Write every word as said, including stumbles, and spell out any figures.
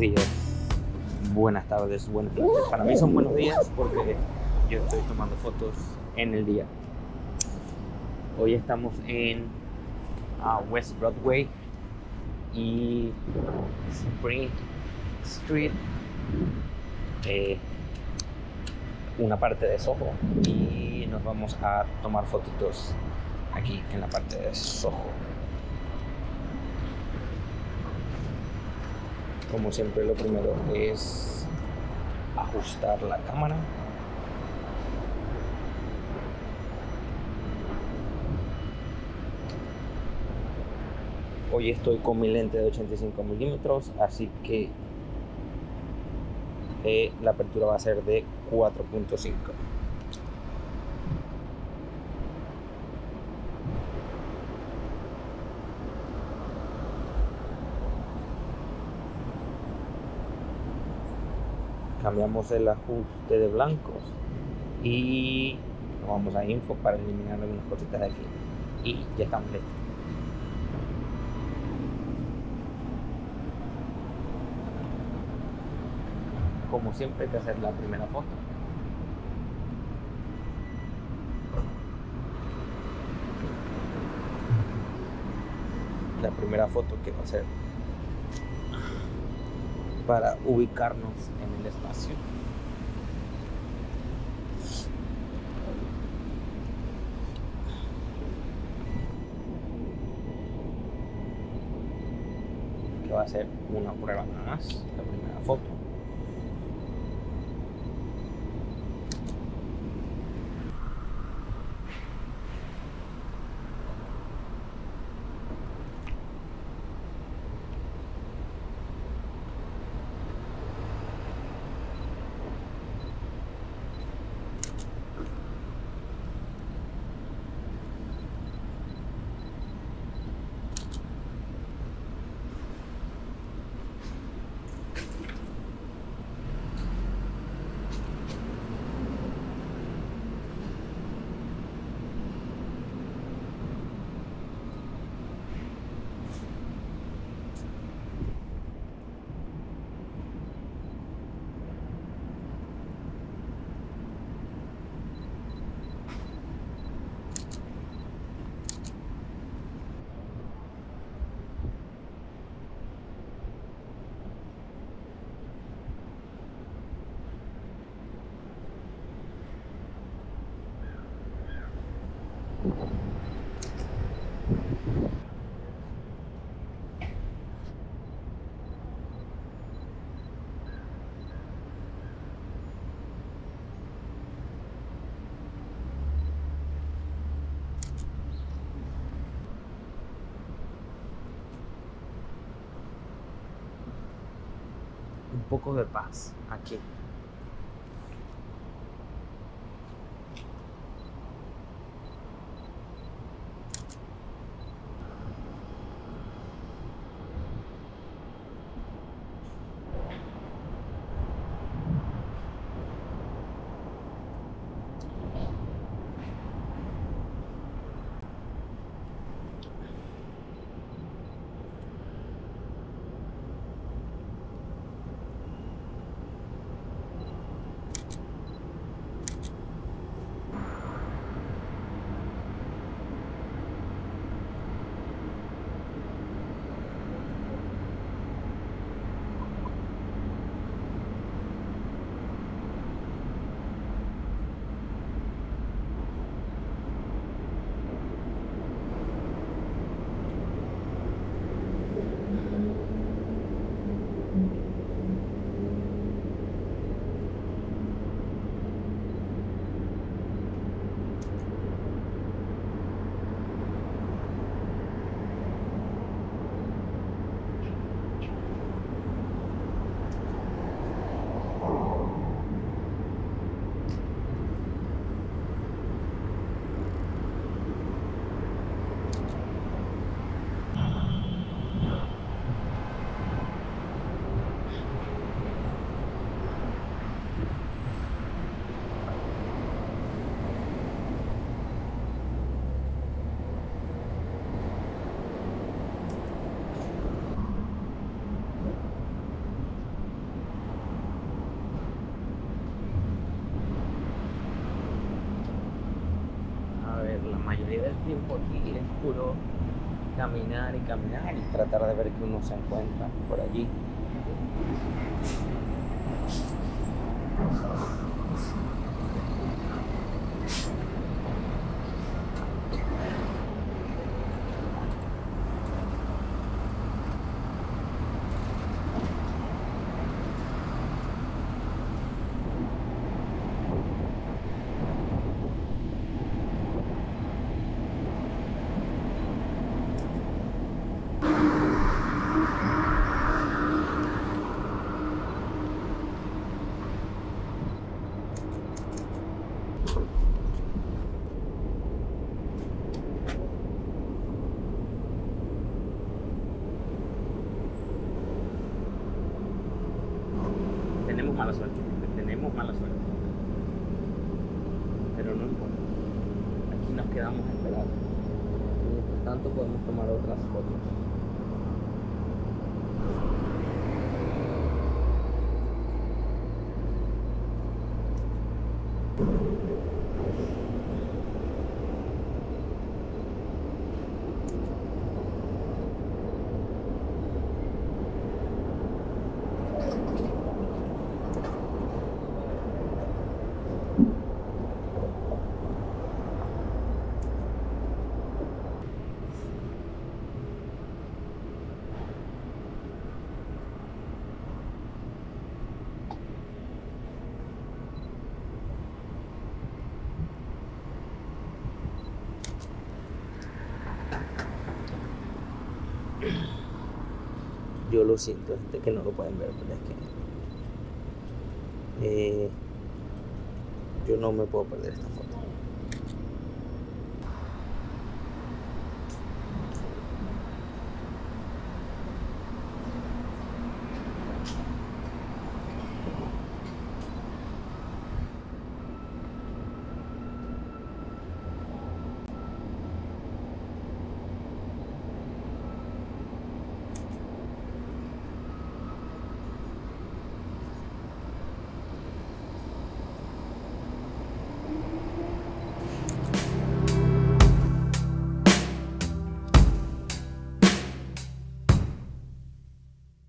días, buenas tardes, buenas noches. Para mí son buenos días porque yo estoy tomando fotos en el día. Hoy estamos en uh, West Broadway y Spring Street, eh, una parte de Soho, y nos vamos a tomar fotitos aquí en la parte de Soho. Como siempre, lo primero es ajustar la cámara. Hoy estoy con mi lente de ochenta y cinco milímetros, así que eh, la apertura va a ser de cuatro punto cinco. Cambiamos el ajuste de blancos y nos vamos a info para eliminar algunas cositas de aquí y ya estamos listos. Como siempre, hay que hacer la primera foto. La primera foto que va a ser para ubicarnos en el espacio. Que va a ser una prueba nada más, la primera foto. Un poco de paz aquí. el tiempo aquí es puro caminar y caminar y tratar de ver que uno se encuentra por allí. Tenemos mala suerte, tenemos mala suerte, pero no importa, aquí nos quedamos esperando, mientras tanto podemos tomar otras fotos. Yo lo siento, gente que no lo pueden ver, pero es que eh, yo no me puedo perder esta foto.